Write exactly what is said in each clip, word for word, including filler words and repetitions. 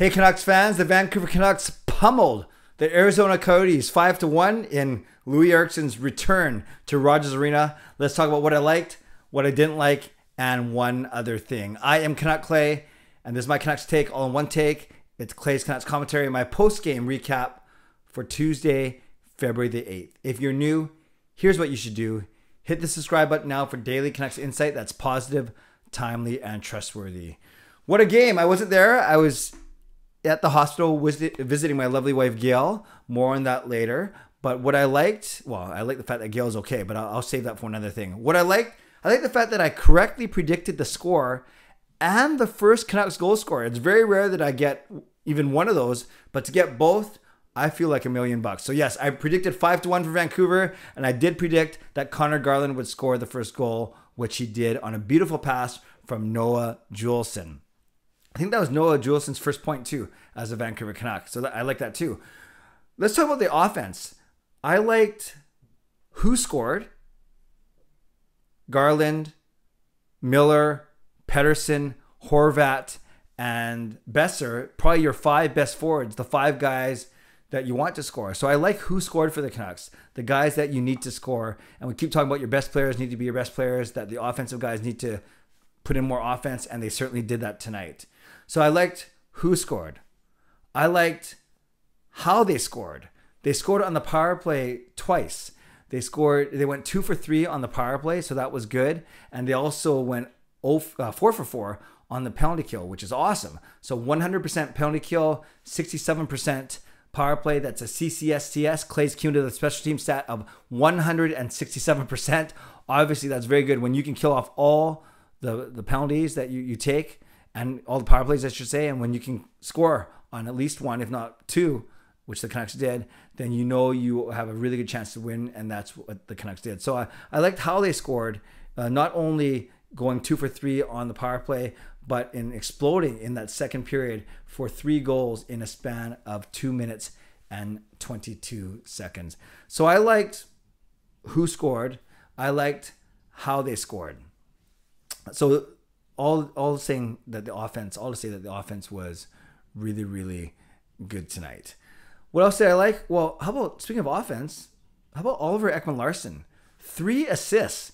Hey Canucks fans, the Vancouver Canucks pummeled the Arizona Coyotes five to one in Louie Eriksson's return to Rogers Arena. Let's talk about what I liked, what I didn't like, and one other thing. I am Canuck Clay, and this is my Canucks take all in one take. It's Clay's Canucks commentary, my post-game recap for Tuesday, February the eighth. If you're new, here's what you should do. Hit the subscribe button now for daily Canucks insight that's positive, timely, and trustworthy. What a game. I wasn't there. I was at the hospital visiting my lovely wife, Gail. More on that later. But what I liked, well, I like the fact that Gail's okay, but I'll save that for another thing. What I liked, I like the fact that I correctly predicted the score and the first Canucks goal scorer. It's very rare that I get even one of those, but to get both, I feel like a million bucks. So yes, I predicted five to one for Vancouver, and I did predict that Connor Garland would score the first goal, which he did on a beautiful pass from Noah Juulsen. I think that was Noah Julesen's first point too as a Vancouver Canuck. So that, I like that too. Let's talk about the offense. I liked who scored. Garland, Miller, Pettersson, Horvat, and Besser. Probably your five best forwards, the five guys that you want to score. So I like who scored for the Canucks, the guys that you need to score. And we keep talking about your best players need to be your best players, that the offensive guys need to put in more offense, and they certainly did that tonight. So I liked who scored. I liked how they scored. They scored on the power play twice. They scored, they went two for three on the power play, so that was good. And they also went four for four on the penalty kill, which is awesome. So one hundred percent penalty kill, sixty-seven percent power play. That's a C C S C S, Clay's Q to the special team stat of one hundred sixty-seven percent. Obviously, that's very good when you can kill off all the, the penalties that you, you take and all the power plays, I should say, and when you can score on at least one, if not two, which the Canucks did, then you know you have a really good chance to win, and that's what the Canucks did. So I, I liked how they scored, uh, not only going two for three on the power play, but in exploding in that second period for three goals in a span of two minutes and twenty-two seconds. So I liked who scored. I liked how they scored. So all all saying that the offense, all to say that the offense was really, really good tonight. What else did I like? Well, how about, speaking of offense, how about Oliver Ekman-Larsson? Three assists.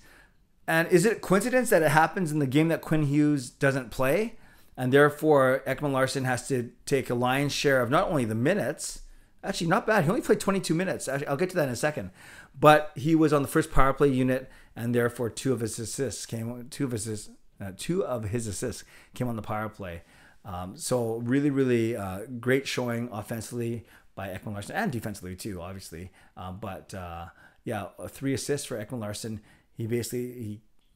And is it a coincidence that it happens in the game that Quinn Hughes doesn't play? And therefore, Ekman-Larsson has to take a lion's share of not only the minutes, actually not bad. He only played twenty-two minutes. Actually, I'll get to that in a second. But he was on the first power play unit, and therefore two of his assists came. Two of his uh, two of his assists came on the power play. Um, so really, really uh, great showing offensively by Ekman-Larsson and defensively too, obviously. Uh, but uh, yeah, three assists for Ekman-Larsson. He basically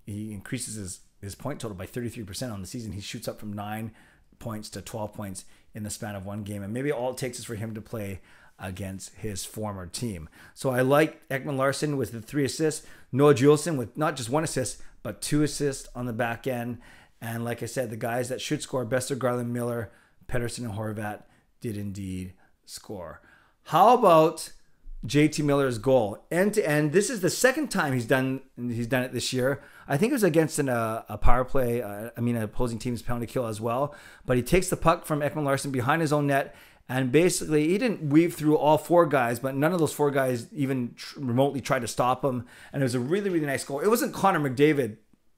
he he increases his his point total by thirty-three percent on the season. He shoots up from nine points to twelve points in the span of one game. And maybe all it takes is for him to play against his former team. So I like Ekman-Larsson with the three assists. Noah Juulsen with not just one assist, but two assists on the back end. And like I said, the guys that should score, Besser, Garland, Miller, Pettersson, and Horvat, did indeed score. How about J T Miller's goal? End to end. This is the second time he's done he's done it this year. I think it was against an, uh, a power play, uh, I mean an opposing team's penalty kill as well. But he takes the puck from Ekman-Larsson behind his own net, and basically he didn't weave through all four guys, but none of those four guys even tr remotely tried to stop him. And it was a really, really nice goal. It wasn't Connor McDavid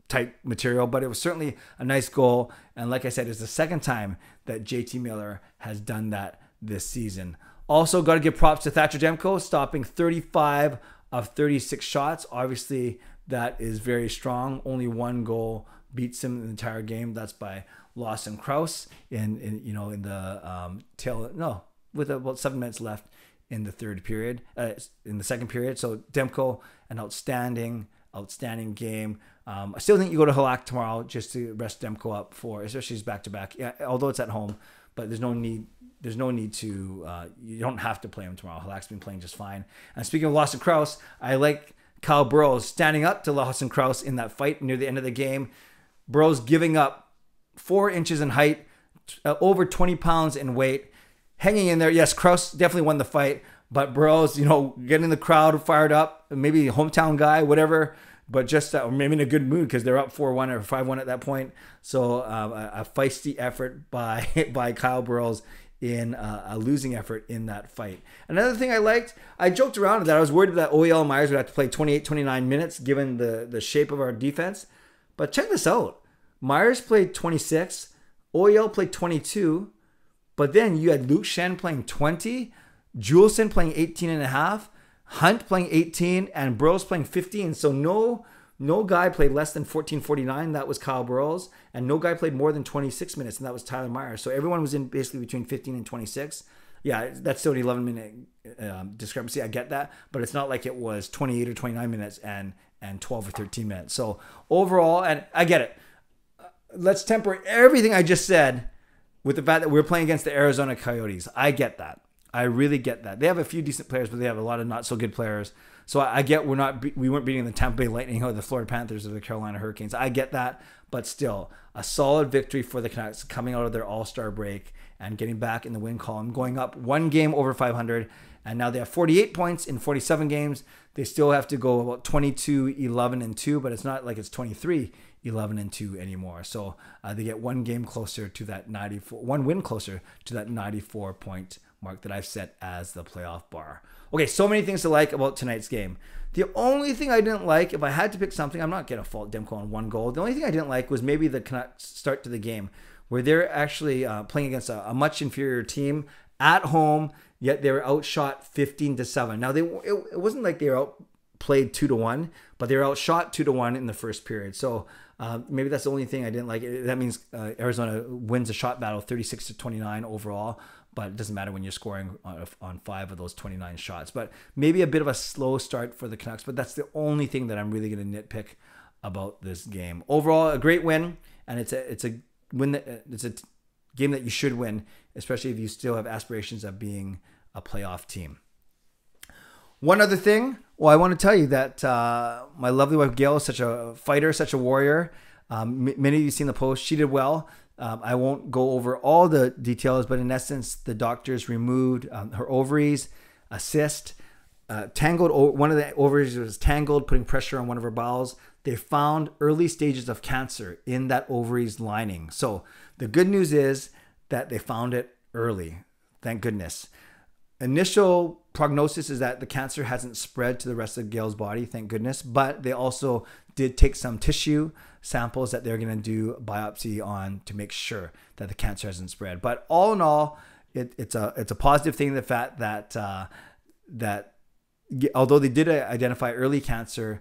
type material, but it was certainly a nice goal. And like I said, it's the second time that J T Miller has done that this season. Also, got to give props to Thatcher Demko, stopping thirty-five of thirty-six shots. Obviously, that is very strong. Only one goal beats him in the entire game. That's by Lawson Crouse in, in you know in the um, tail no with about seven minutes left in the third period uh, in the second period. So Demko, an outstanding outstanding game. Um, I still think you go to Halak tomorrow just to rest Demko up for, especially his back to back. Yeah, although it's at home, but there's no need. There's no need to, uh, you don't have to play him tomorrow. Halak's been playing just fine. And speaking of Lawson Crouse, I like Kyle Burroughs standing up to Lawson Crouse in that fight near the end of the game. Burroughs giving up four inches in height, uh, over twenty pounds in weight, hanging in there. Yes, Crouse definitely won the fight, but Burroughs, you know, getting the crowd fired up, maybe hometown guy, whatever, but just uh, maybe in a good mood because they're up four one or five one at that point. So um, a, a feisty effort by by Kyle Burroughs in uh, a losing effort in that fight. Another thing I liked, I joked around that I was worried that O E L Myers would have to play twenty-eight, twenty-nine minutes given the, the shape of our defense. But check this out. Myers played twenty-six. O E L played twenty-two. But then you had Luke Shen playing twenty. Juulsen playing eighteen and a half. Hunt playing eighteen. And Burroughs playing fifteen. So no... No guy played less than fourteen forty-nine. That was Kyle Burroughs. And no guy played more than twenty-six minutes, and that was Tyler Myers. So everyone was in basically between fifteen and twenty-six. Yeah, that's still an eleven-minute um, discrepancy. I get that. But it's not like it was twenty-eight or twenty-nine minutes and, and twelve or thirteen minutes. So overall, and I get it. Let's temper everything I just said with the fact that we're playing against the Arizona Coyotes. I get that. I really get that. They have a few decent players, but they have a lot of not-so-good players. So I get we're not we weren't beating the Tampa Bay Lightning or the Florida Panthers or the Carolina Hurricanes. I get that, but still a solid victory for the Canucks coming out of their All-Star break and getting back in the win column, going up one game over five hundred, and now they have forty-eight points in forty-seven games. They still have to go about twenty-two, eleven, and two, but it's not like it's twenty-three, eleven, and two anymore. So uh, they get one game closer to that ninety-four, one win closer to that ninety-four point mark that I've set as the playoff bar. Okay, so many things to like about tonight's game. The only thing I didn't like, if I had to pick something, I'm not going to fault Demko on one goal. The only thing I didn't like was maybe the Canucks start to the game, where they're actually uh, playing against a, a much inferior team at home, yet they were outshot fifteen to seven. Now, they it, it wasn't like they were outplayed two to one, but they were outshot two to one in the first period. So uh, maybe that's the only thing I didn't like. That means uh, Arizona wins a shot battle thirty-six to twenty-nine overall. But it doesn't matter when you're scoring on five of those twenty-nine shots. But maybe a bit of a slow start for the Canucks. But that's the only thing that I'm really going to nitpick about this game. Overall, a great win, and it's a it's a win that it's a game that you should win, especially if you still have aspirations of being a playoff team. One other thing, well, I want to tell you that uh, my lovely wife Gail is such a fighter, such a warrior. Um, many of you seen the post. She did well. Um, I won't go over all the details, but in essence, the doctors removed um, her ovaries, a cyst, uh, tangled. One of the ovaries was tangled, putting pressure on one of her bowels. They found early stages of cancer in that ovaries lining. So the good news is that they found it early. Thank goodness. Initial prognosis is that the cancer hasn't spread to the rest of Gail's body, thank goodness, but they also did take some tissue samples that they're going to do biopsy on to make sure that the cancer hasn't spread. But all in all, it, it's a it's a positive thing, the fact that uh, that although they did identify early cancer,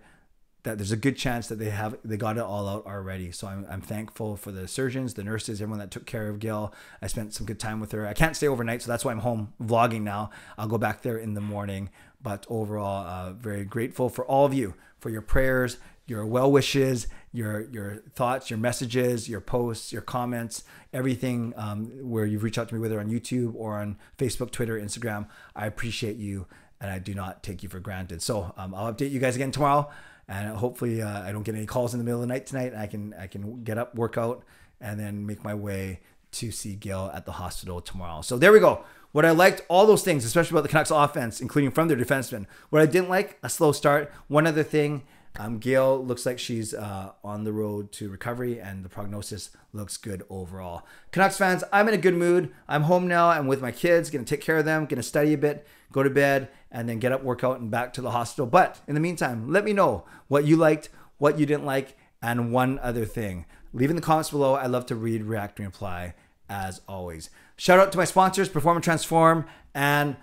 that there's a good chance that they have they got it all out already. So I'm, I'm thankful for the surgeons, the nurses, everyone that took care of Gail. I spent some good time with her. I can't stay overnight, so that's why I'm home vlogging now. I'll go back there in the morning. But overall, uh, very grateful for all of you, for your prayers, your well wishes, your your thoughts, your messages, your posts, your comments, everything um, where you've reached out to me, whether on YouTube or on Facebook, Twitter, Instagram. I appreciate you, and I do not take you for granted. So um, I'll update you guys again tomorrow. And hopefully uh, I don't get any calls in the middle of the night tonight. I can I can get up, work out, and then make my way to see Gail at the hospital tomorrow. So there we go. What I liked, all those things, especially about the Canucks offense, including from their defensemen. What I didn't like, a slow start. One other thing, um, Gail looks like she's uh, on the road to recovery, and the prognosis looks good overall. Canucks fans, I'm in a good mood. I'm home now. I'm with my kids, going to take care of them, going to study a bit, go to bed, and then get up, work out, and back to the hospital. But in the meantime, let me know what you liked, what you didn't like, and one other thing. Leave in the comments below. I love to read, react, and reply as always. Shout out to my sponsors, Perform and Transform and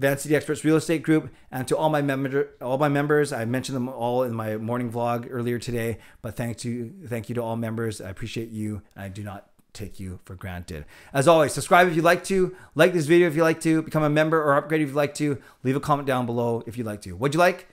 Vancity Experts Real Estate Group, and to all my member, all my members. I mentioned them all in my morning vlog earlier today, but thank to thank you to all members. I appreciate you, and I do not take you for granted. As always, subscribe if you'd like to, like this video if you'd like to, become a member or upgrade if you'd like to, leave a comment down below if you'd like to. What'd you like?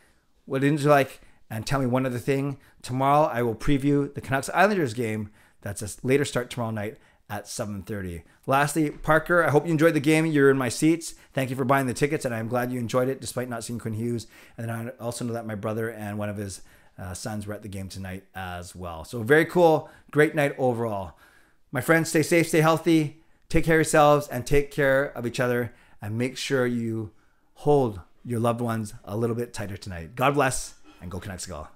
What didn't you like? And tell me one other thing. Tomorrow I will preview the Canucks Islanders game. That's a later start tomorrow night at seven thirty. Lastly, Parker, I hope you enjoyed the game. You're in my seats. Thank you for buying the tickets, and I'm glad you enjoyed it despite not seeing Quinn Hughes. And then I also know that my brother and one of his uh, sons were at the game tonight as well. So very cool. Great night overall. My friends, stay safe, stay healthy, take care of yourselves, and take care of each other, and make sure you hold your loved ones a little bit tighter tonight. God bless, and go Canucks go.